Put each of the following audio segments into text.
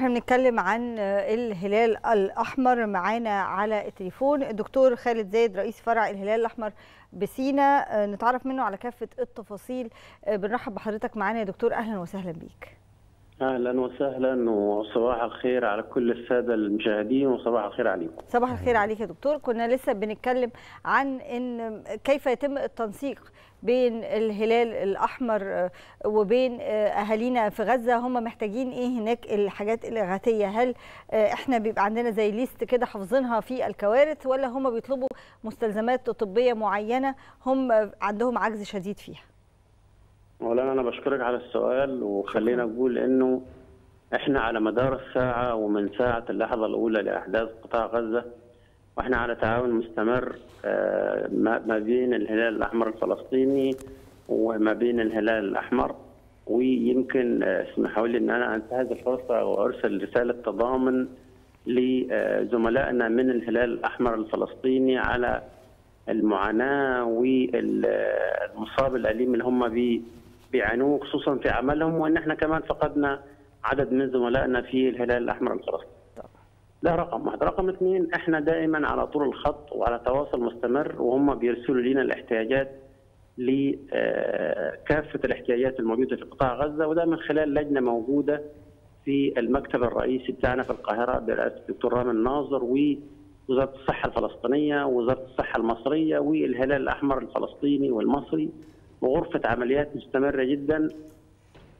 احنا بنتكلم عن الهلال الأحمر. معانا على التليفون الدكتور خالد زايد رئيس فرع الهلال الأحمر بسينا، نتعرف منه على كافة التفاصيل. بنرحب بحضرتك معانا يا دكتور، أهلا وسهلا بيك. أهلا وسهلا وصباح الخير على كل السادة المشاهدين وصباح الخير عليكم. صباح الخير عليك يا دكتور. كنا لسه بنتكلم عن إن كيف يتم التنسيق بين الهلال الأحمر وبين أهالينا في غزة، هم محتاجين إيه هناك، الحاجات الإغاثية، هل إحنا بيبقى عندنا زي ليست كده حافظينها في الكوارث، ولا هم بيطلبوا مستلزمات طبية معينة هم عندهم عجز شديد فيها؟ أولا أنا بشكرك على السؤال، وخلينا نقول إنه إحنا على مدار الساعة ومن ساعة اللحظة الأولى لأحداث قطاع غزة وإحنا على تعاون مستمر ما بين الهلال الأحمر الفلسطيني وما بين الهلال الأحمر، ويمكن اسمحوا لي إن أنا أنتهز الفرصة وأرسل رسالة تضامن لزملائنا من الهلال الأحمر الفلسطيني على المعاناة والمصاب الأليم اللي هم بيعانوه خصوصا في عملهم، وان احنا كمان فقدنا عدد من زملائنا في الهلال الاحمر الفلسطيني. ده رقم واحد. رقم اثنين، احنا دائما على طول الخط وعلى تواصل مستمر، وهم بيرسلوا لنا الاحتياجات لكافه الاحتياجات الموجوده في قطاع غزه، وده من خلال لجنه موجوده في المكتب الرئيسي بتاعنا في القاهره برئاسه الدكتور رامي الناظر ووزاره الصحه الفلسطينيه ووزاره الصحه المصريه والهلال الاحمر الفلسطيني والمصري، وغرفة عمليات مستمرة جدا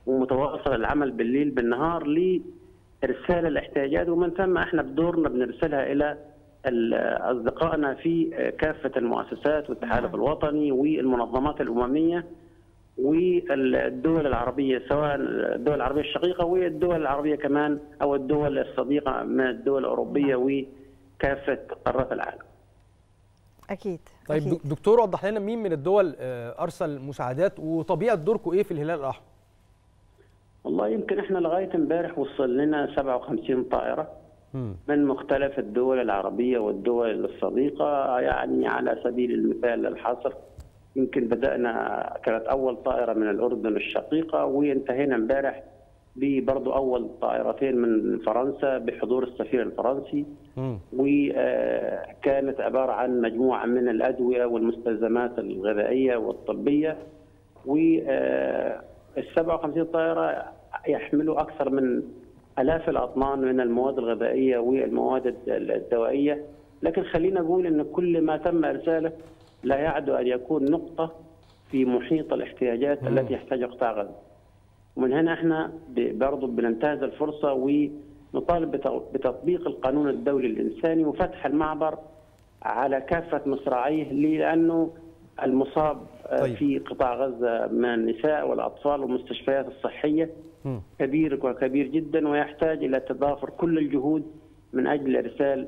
ومتواصل العمل بالليل بالنهار لإرسال الاحتياجات، ومن ثم احنا بدورنا بنرسلها إلى أصدقائنا في كافة المؤسسات والتحالف الوطني والمنظمات الأممية والدول العربية، سواء الدول العربية الشقيقة والدول العربية كمان أو الدول الصديقة من الدول الأوروبية وكافة قارات العالم. أكيد. طيب أكيد. دكتور وضح لنا مين من الدول أرسل مساعدات وطبيعة دوركم إيه في الهلال الأحمر؟ والله يمكن إحنا لغاية امبارح وصل لنا 57 طائرة من مختلف الدول العربية والدول الصديقة، يعني على سبيل المثال للحصر يمكن بدأنا كانت أول طائرة من الأردن الشقيقة، وانتهينا امبارح برضه أول طائرتين من فرنسا بحضور السفير الفرنسي، وكانت عبارة عن مجموعة من الأدوية والمستلزمات الغذائية والطبية، وال57 طائرة يحملوا أكثر من آلاف الأطنان من المواد الغذائية والمواد الدوائية، لكن خلينا نقول أن كل ما تم إرساله لا يعد أن يكون نقطة في محيط الاحتياجات التي يحتاجها قطاع غزة. ومن هنا احنا برضه بننتهز الفرصه ونطالب بتطبيق القانون الدولي الانساني وفتح المعبر على كافه مصراعيه، لانه المصاب في قطاع غزه من النساء والاطفال والمستشفيات الصحيه كبير وكبير جدا، ويحتاج الى تضافر كل الجهود من اجل ارسال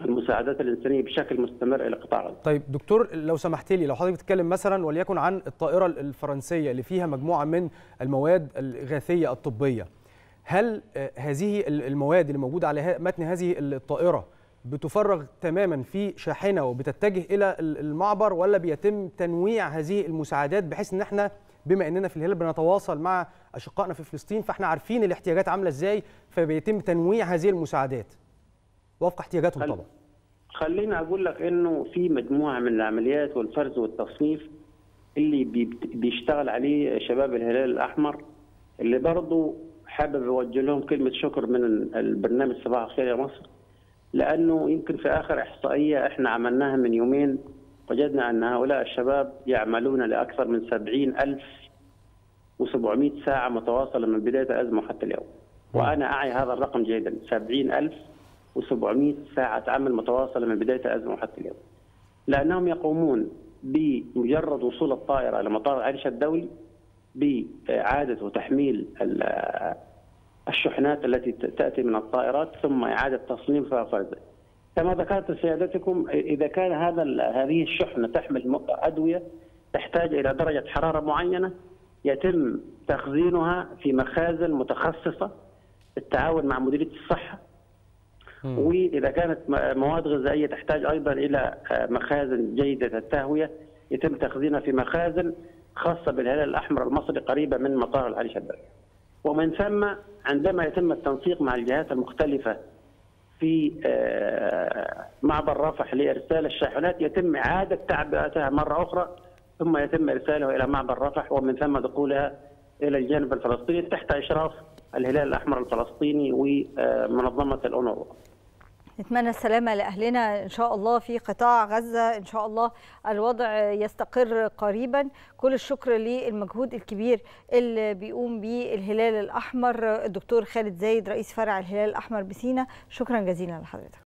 المساعدات الانسانيه بشكل مستمر الى قطاع غزه. طيب دكتور لو سمحت لي، لو حضرتك بتتكلم مثلا وليكن عن الطائره الفرنسيه اللي فيها مجموعه من المواد الاغاثيه الطبيه، هل هذه المواد اللي موجوده على متن هذه الطائره بتفرغ تماما في شاحنه وبتتجه الى المعبر، ولا بيتم تنويع هذه المساعدات بحيث ان احنا بما اننا في الهلال بنتواصل مع اشقائنا في فلسطين فاحنا عارفين الاحتياجات عامله ازاي، فبيتم تنويع هذه المساعدات وفق احتياجاتهم؟ طبعا خلينا اقول لك انه في مجموعه من العمليات والفرز والتصنيف اللي بيشتغل عليه شباب الهلال الاحمر، اللي برضه حابب اوجه لهم كلمه شكر من البرنامج صباح الخير يا مصر، لانه يمكن في اخر احصائيه احنا عملناها من يومين وجدنا ان هؤلاء الشباب يعملون لاكثر من 70,700 ساعه متواصله من بدايه الازمه حتى اليوم، وانا اعي هذا الرقم جيدا، 70,700 ساعة عمل متواصلة من بداية الأزمة وحتى اليوم، لأنهم يقومون بمجرد وصول الطائرة لمطار عريش الدولي بإعادة وتحميل الشحنات التي تأتي من الطائرات ثم إعادة تصنيفها فرزا. كما ذكرت سيادتكم، إذا كان هذه الشحنة تحمل أدوية تحتاج إلى درجة حرارة معينة يتم تخزينها في مخازن متخصصة بالتعاون مع مديرية الصحة، وإذا كانت مواد غذائية تحتاج أيضا إلى مخازن جيدة التهوية يتم تخزينها في مخازن خاصة بالهلال الأحمر المصري قريبة من مطار العريش الدولي. ومن ثم عندما يتم التنسيق مع الجهات المختلفة في معبر رفح لإرسال الشاحنات يتم إعادة تعبئتها مرة أخرى، ثم يتم إرسالها إلى معبر رفح ومن ثم دخولها إلى الجانب الفلسطيني تحت إشراف الهلال الأحمر الفلسطيني ومنظمة الأونروا. نتمنى السلامة لأهلنا إن شاء الله في قطاع غزة، إن شاء الله الوضع يستقر قريبا. كل الشكر للمجهود الكبير اللي بيقوم به الهلال الأحمر، الدكتور خالد زايد رئيس فرع الهلال الأحمر بسينا. شكرا جزيلا لحضرتك.